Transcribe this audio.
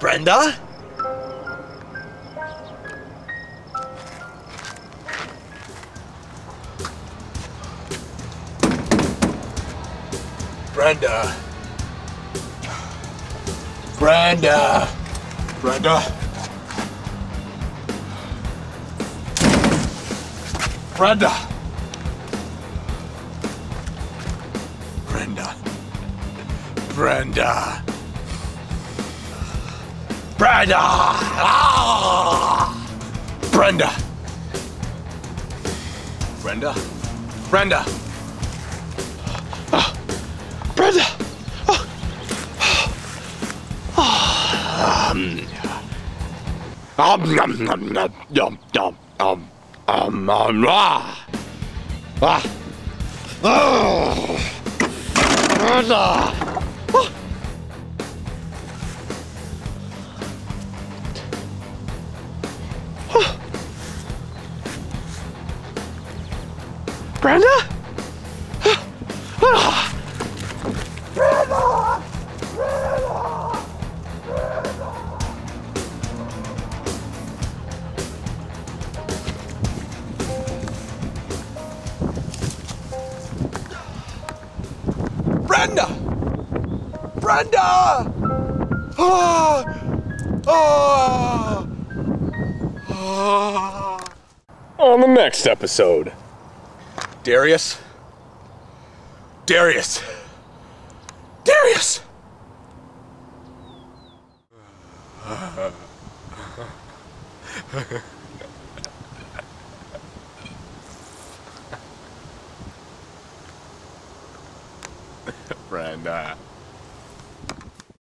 Brenda? Brenda. Brenda. Brenda. Brenda. Brenda. Brenda. Brenda. Ah! Brenda. Brenda. Brenda. Ah. Brenda. Ah. Ah. Brenda. Brenda? Brenda! Brenda! Brenda! Brenda! Brenda! Ah! Ah! Ah! On the next episode. Darius? Darius! Darius! Brenda.